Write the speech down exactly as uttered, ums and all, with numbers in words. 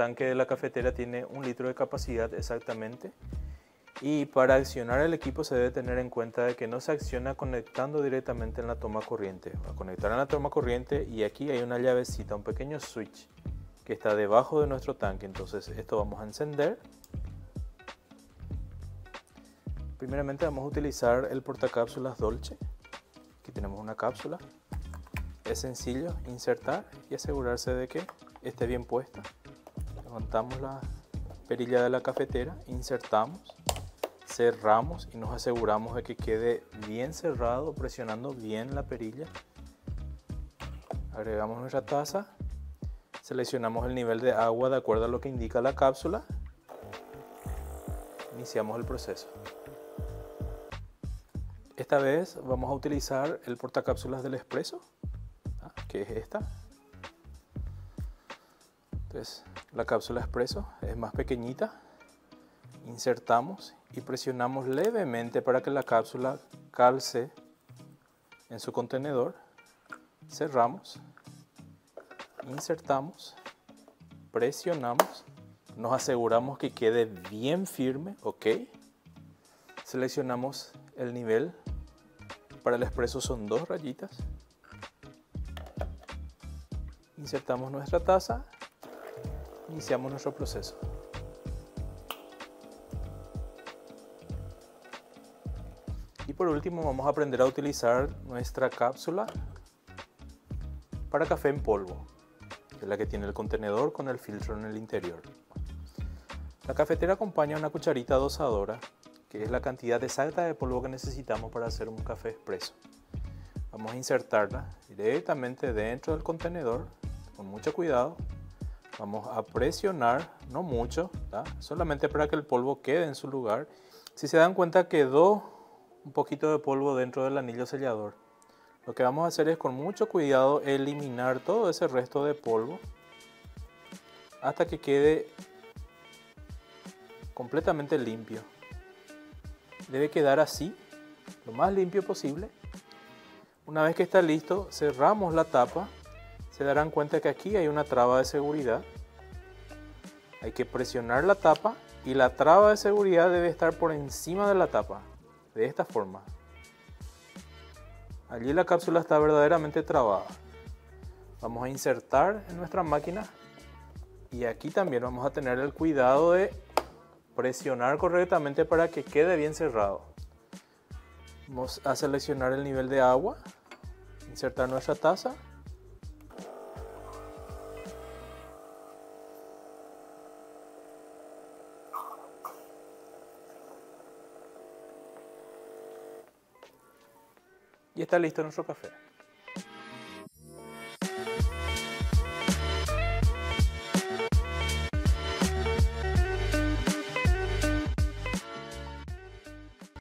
tanque de la cafetera tiene un litro de capacidad exactamente, y para accionar el equipo se debe tener en cuenta de que no se acciona conectando directamente en la toma corriente. Va a conectar en la toma corriente y aquí hay una llavecita, un pequeño switch que está debajo de nuestro tanque. Entonces esto vamos a encender. Primeramente vamos a utilizar el portacápsulas Dolce. Aquí tenemos una cápsula. Es sencillo insertar y asegurarse de que esté bien puesta. Levantamos la perilla de la cafetera, insertamos, cerramos y nos aseguramos de que quede bien cerrado, presionando bien la perilla. Agregamos nuestra taza, seleccionamos el nivel de agua de acuerdo a lo que indica la cápsula. Iniciamos el proceso. Esta vez vamos a utilizar el portacápsulas del Espresso, que es esta. Entonces la cápsula Espresso es más pequeñita. Insertamos y presionamos levemente para que la cápsula calce en su contenedor. Cerramos, insertamos, presionamos, nos aseguramos que quede bien firme, ok. Seleccionamos el nivel, para el Espresso son dos rayitas. Insertamos nuestra taza, iniciamos nuestro proceso. Y por último vamos a aprender a utilizar nuestra cápsula para café en polvo, que es la que tiene el contenedor con el filtro en el interior. La cafetera acompaña una cucharita dosadora, que es la cantidad exacta de polvo que necesitamos para hacer un café expreso. Vamos a insertarla directamente dentro del contenedor con mucho cuidado. Vamos a presionar, no mucho, ¿tá? Solamente para que el polvo quede en su lugar. Si se dan cuenta quedó un poquito de polvo dentro del anillo sellador. Lo que vamos a hacer es con mucho cuidado eliminar todo ese resto de polvo hasta que quede completamente limpio. Debe quedar así, lo más limpio posible. Una vez que está listo, cerramos la tapa. Se darán cuenta que aquí hay una traba de seguridad. Hay que presionar la tapa y la traba de seguridad debe estar por encima de la tapa. De esta forma. Allí la cápsula está verdaderamente trabada. Vamos a insertar en nuestra máquina y aquí también vamos a tener el cuidado de presionar correctamente para que quede bien cerrado. Vamos a seleccionar el nivel de agua, insertar nuestra taza y está listo nuestro café.